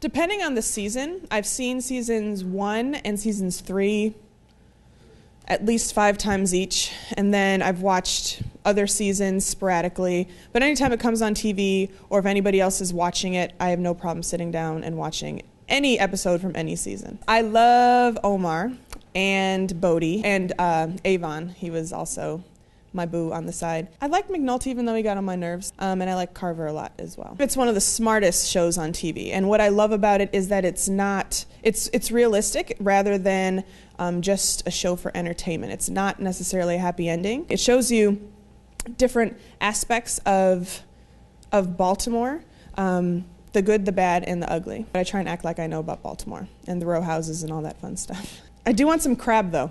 Depending on the season, I've seen seasons 1 and seasons 3 at least 5 times each, and then I've watched other seasons sporadically. But anytime it comes on TV, or if anybody else is watching it, I have no problem sitting down and watching any episode from any season. I love Omar and Bodhi and Avon. He was also my boo on the side. I like McNulty even though he got on my nerves, and I like Carver a lot as well. It's one of the smartest shows on TV, and what I love about it is that it's realistic rather than just a show for entertainment. It's not necessarily a happy ending. It shows you different aspects of Baltimore, the good, the bad, and the ugly. But I try and act like I know about Baltimore and the row houses and all that fun stuff. I do want some crab though.